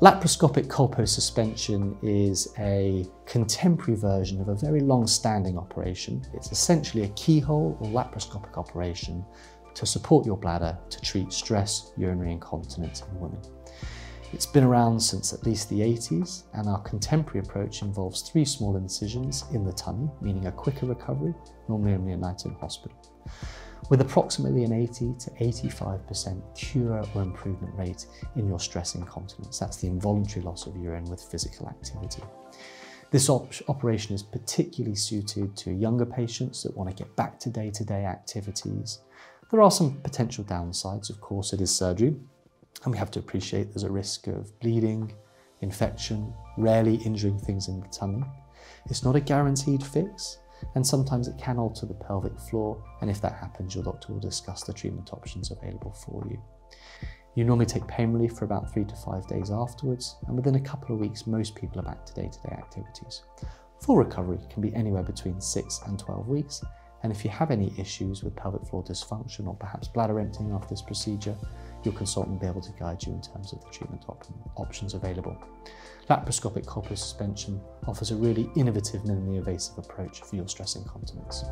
Laparoscopic colposuspension is a contemporary version of a very long-standing operation. It's essentially a keyhole or laparoscopic operation to support your bladder to treat stress urinary incontinence in women. It's been around since at least the 80s, and our contemporary approach involves 3 small incisions in the tummy, meaning a quicker recovery, normally only a night in hospital, with approximately an 80 to 85% cure or improvement rate in your stress incontinence. That's the involuntary loss of urine with physical activity. This operation is particularly suited to younger patients that want to get back to day-to-day activities. There are some potential downsides. Of course, it is surgery, and we have to appreciate there's a risk of bleeding, infection, rarely injuring things in the tummy. It's not a guaranteed fix, and sometimes it can alter the pelvic floor, and if that happens, your doctor will discuss the treatment options available for you. You normally take pain relief for about 3 to 5 days afterwards, and within a couple of weeks, most people are back to day-to-day activities. Full recovery can be anywhere between 6 and 12 weeks, and if you have any issues with pelvic floor dysfunction or perhaps bladder emptying after this procedure, your consultant will be able to guide you in terms of the treatment options available. Laparoscopic colposuspension offers a really innovative, minimally invasive approach for your stress incontinence.